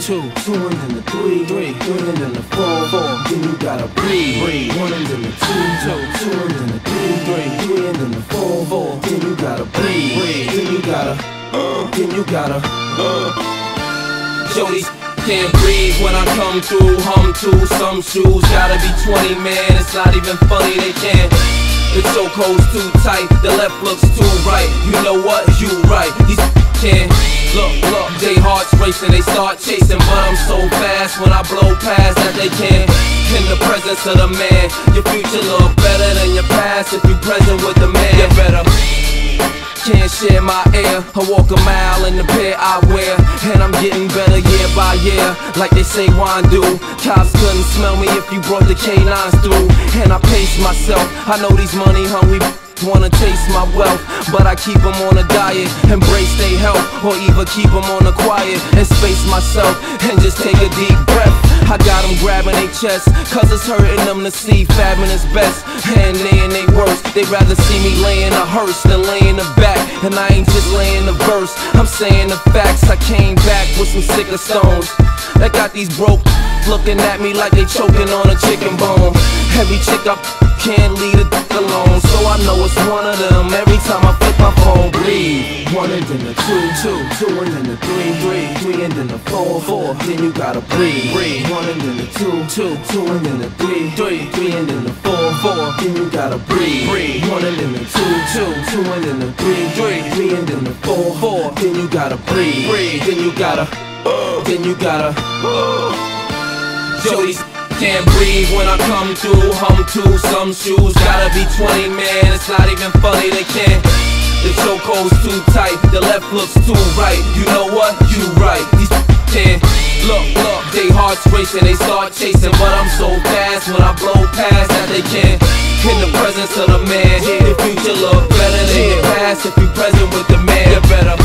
2, 2 and then the 3, 3, 3 and then the 4, 4, then you gotta breathe, breathe. 1 and then the 2, 2, 2 and then the 3, 3, 3 and then the 4, 4, then you gotta breathe, breathe. Then you gotta, Jody can't breathe when I come through, hum to some shoes, gotta be 20, man, it's not even funny, they can't. The chokehold's too tight, the left looks too right, you know what, you right, these can't. Look, they hearts racing, they start chasing, but I'm so fast when I blow past that they can't. In the presence of the man, your future look better than your past if you present with the man. You better can't share my air, I walk a mile in the pair I wear, and I'm getting better year by year, like they say wine do. Cops couldn't smell me if you brought the canines through, and I pace myself, I know these money hungry wanna taste my wealth, but I keep them on a diet, embrace they health, or even keep them on the quiet, and space myself, and just take a deep breath. I got them grabbing they chest, cause it's hurting them to see fabbing is best, and they in they worst, they'd rather see me laying a hearse than laying a back, and I ain't just laying a verse, I'm saying the facts. I came back with some sicker stones, that got these broke looking at me like they choking on a chicken bone. Every chick I can't leave a alone, so I know it's one of them. Every time I flip my phone, breathe. 1 and then the 2, 2, 2 and then the 3, 3, 3 and then the 4, 4, then you gotta breathe, breathe. 1 and then the 2, 2, 2 and then the 3, 3, 3 and then the 4, 4, then you gotta breathe, breathe. 1 and then the 2, 2, 2 and then the 3, 3, 3 and then the 4, 4, then you gotta breathe, breathe. Then you gotta, Jody's can't breathe when I come through, hum to some shoes, gotta be 20, man, it's not even funny, they can't. The chokehold's too tight, the left looks too right, you know what, you right, these can't. Look, they hearts racing, they start chasing, but I'm so fast when I blow past that they can't. In the presence of the man, the future look better than the past if you present with the man, you better.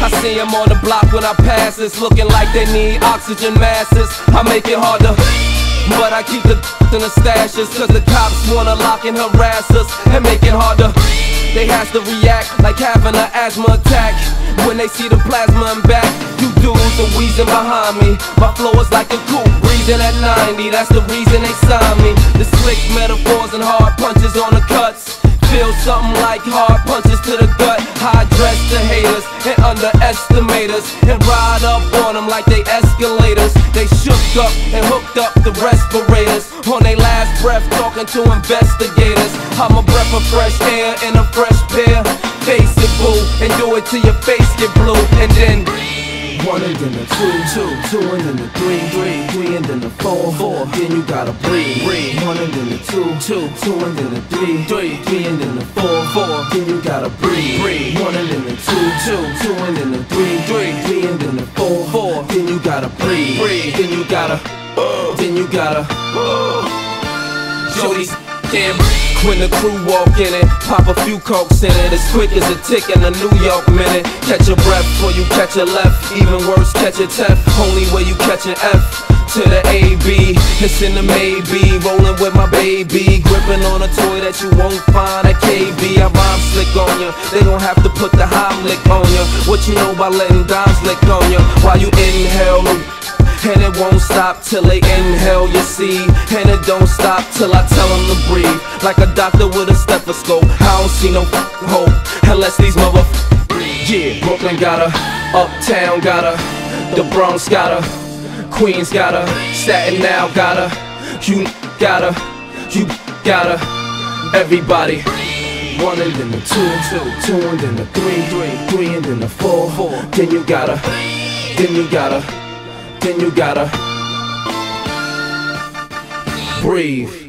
I see them on the block when I pass, it's looking like they need oxygen masses, I make it hard to, but I keep the in the stashes, cause the cops wanna lock and harass us and make it harder. They has to react like having an asthma attack when they see the plasma and back. You dudes are wheezing behind me, my flow is like a coupe breathing at 90, that's the reason they signed me. The slick metaphors and hard punches on the cuts, feel something like hard punches to the gut. I address the haters and underestimate us, and ride up on them like they escalators. They shook up and hooked up the respirators, on their last breath talking to investigators. I'm a breath of fresh air and a fresh pair, face it boo, and do it till your face get blue. And then 1 and then the 2, 2, 2 and then the 3, 3, 3 and then the 4, 4, then you gotta breathe, breathe. 1 and then the 2, 2, 2 and then the 3, 3, 3 and then the 4, 4, then you gotta breathe, breathe. 1 and then the 2, 2, 2 and then the 3, 3, 3 and then the 4, 4, then you gotta breathe, breathe. Then you gotta, Jody's can't breathe. When the crew walk in it, pop a few cokes in it, as quick as a tick in a New York minute. Catch your breath before you catch your left, even worse catch a tef, only way you catch an F to the AB, it's in the maybe. Rolling with my baby, gripping on a toy that you won't find at KB. I rhyme slick on ya, they don't have to put the Heimlich on ya. What you know about letting dimes lick on ya, while you inhale, and it won't stop till they inhale, you see. And it don't stop till I tell them to breathe, like a doctor with a stethoscope. I don't see no hope unless these motherfuckers breathe. Yeah, Brooklyn gotta, Uptown gotta, the Bronx gotta, Queens gotta, Staten Island gotta, you gotta, you gotta, everybody. 1 and then the 2, 2, 2 and then the 3, 3, 3 and then the 4, 4. Then you gotta, then you gotta, then you gotta breathe.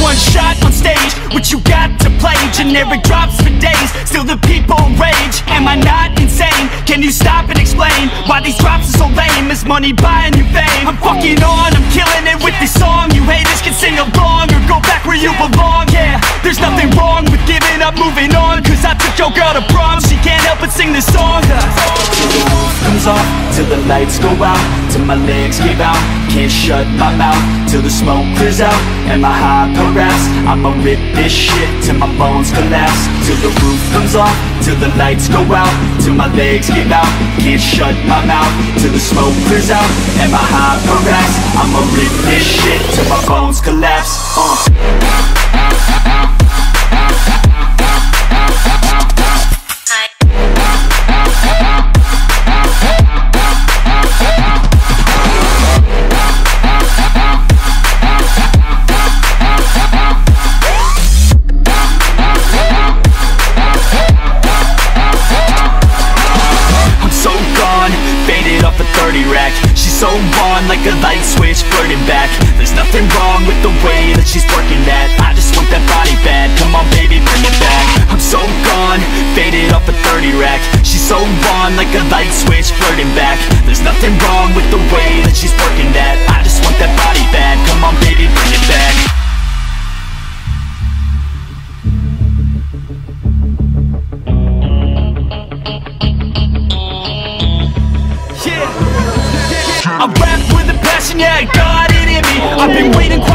One shot on stage, what you got to play? Generic drops for days, still the people rage. Am I not insane? Can you stop and explain why these drops are so lame? Is money buying you fame? I'm fucking on, I'm killing it with this song. You haters can sing along or go back where you belong. Yeah, there's nothing wrong with giving up, moving on, cause I took your girl to prom, she can't help but sing this song. The roof comes off till the lights go out, till my legs give out. can't shut my mouth till the smoke clears out and my high progress. I'ma rip this shit till my bones collapse, till the roof comes off, till the lights go out, till my legs give out. Can't shut my mouth till the smoke clears out and my high progress. I'ma rip this shit till my bones collapse. So on like a light switch flirting back. There's nothing wrong with the way that she's working that. I just want that body bad, come on baby bring it back. I'm so gone, faded off a 30 rack. She's so on like a light switch flirting back. There's nothing wrong with the way that she's working that. I just want that body bad, come on baby bring it back. I rap with a passion, yeah, I got it in me. I've been waiting